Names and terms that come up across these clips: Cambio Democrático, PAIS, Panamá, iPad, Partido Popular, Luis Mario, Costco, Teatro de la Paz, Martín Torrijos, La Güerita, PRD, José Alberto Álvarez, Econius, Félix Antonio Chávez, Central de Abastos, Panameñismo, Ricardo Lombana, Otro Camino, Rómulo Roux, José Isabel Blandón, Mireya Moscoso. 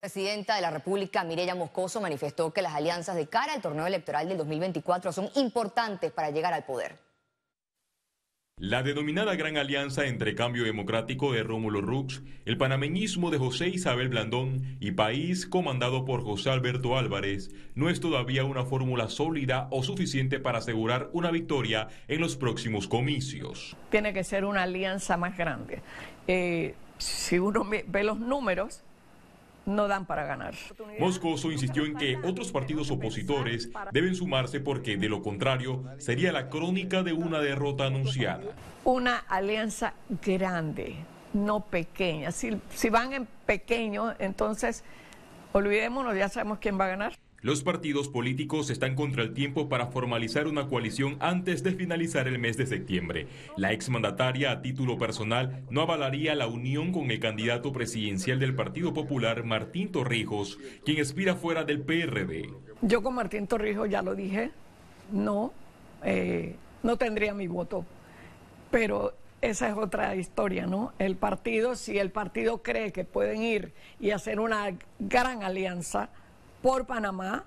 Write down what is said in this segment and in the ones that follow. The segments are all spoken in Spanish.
La presidenta de la República, Mireya Moscoso, manifestó que las alianzas de cara al torneo electoral del 2024 son importantes para llegar al poder. La denominada gran alianza entre Cambio Democrático de Rómulo Roux, el panameñismo de José Isabel Blandón y País comandado por José Alberto Álvarez no es todavía una fórmula sólida o suficiente para asegurar una victoria en los próximos comicios. Tiene que ser una alianza más grande. Si uno ve los números, no dan para ganar. Moscoso insistió en que otros partidos opositores deben sumarse porque, de lo contrario, sería la crónica de una derrota anunciada. Una alianza grande, no pequeña. Si van en pequeño, entonces olvidémonos, ya sabemos quién va a ganar. Los partidos políticos están contra el tiempo para formalizar una coalición antes de finalizar el mes de septiembre. La exmandataria, a título personal, no avalaría la unión con el candidato presidencial del Partido Popular, Martín Torrijos, quien aspira fuera del PRD. Yo con Martín Torrijos, ya lo dije, no tendría mi voto. Pero esa es otra historia, ¿no? El partido, si el partido cree que pueden ir y hacer una gran alianza por Panamá,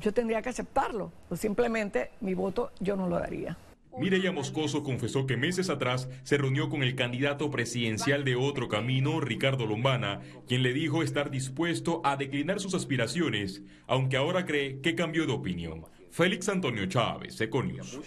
yo tendría que aceptarlo, o simplemente mi voto yo no lo daría. Mireya Moscoso confesó que meses atrás se reunió con el candidato presidencial de Otro Camino, Ricardo Lombana, quien le dijo estar dispuesto a declinar sus aspiraciones, aunque ahora cree que cambió de opinión. Félix Antonio Chávez, Econius.